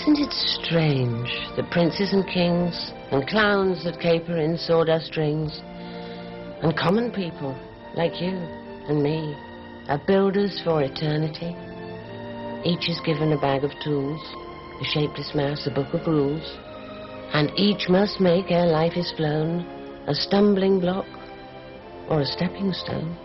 Isn't it strange that princes and kings and clowns that caper in sawdust strings and common people like you and me are builders for eternity? Each is given a bag of tools, a shapeless mouse, a book of rules, and each must make, ere life is flown, a stumbling block or a stepping stone.